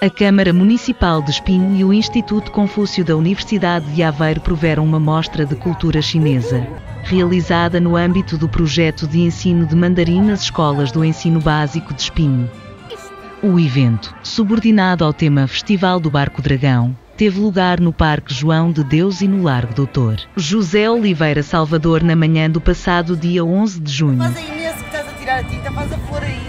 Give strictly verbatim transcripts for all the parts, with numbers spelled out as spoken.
A Câmara Municipal de Espinho e o Instituto Confúcio da Universidade de Aveiro proveram uma mostra de cultura chinesa, realizada no âmbito do projeto de ensino de mandarim nas escolas do ensino básico de Espinho. O evento, subordinado ao tema Festival do Barco-Dragão, teve lugar no Parque João de Deus e no Largo doutor José Oliveira Salvador na manhã do passado dia onze de junho. Faz aí imenso que estás a tirar a tinta, faz a flor aí.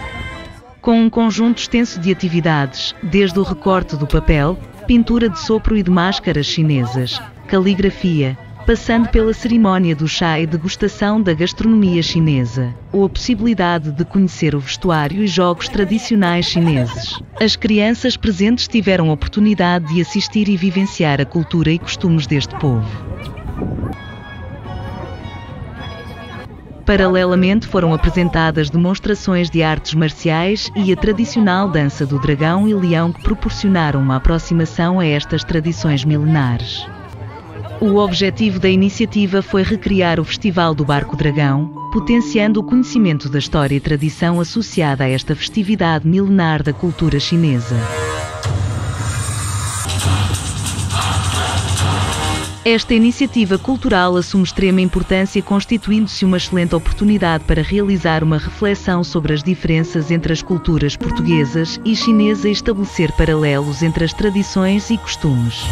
Com um conjunto extenso de atividades, desde o recorte do papel, pintura de sopro e de máscaras chinesas, caligrafia, passando pela cerimónia do chá e degustação da gastronomia chinesa, ou a possibilidade de conhecer o vestuário e jogos tradicionais chineses. As crianças presentes tiveram a oportunidade de assistir e vivenciar a cultura e costumes deste povo. Paralelamente foram apresentadas demonstrações de artes marciais e a tradicional dança do dragão e leão que proporcionaram uma aproximação a estas tradições milenares. O objetivo da iniciativa foi recriar o Festival do Barco-Dragão, potenciando o conhecimento da história e tradição associada a esta festividade milenar da cultura chinesa. Esta iniciativa cultural assume extrema importância, constituindo-se uma excelente oportunidade para realizar uma reflexão sobre as diferenças entre as culturas portuguesas e chinesa e estabelecer paralelos entre as tradições e costumes.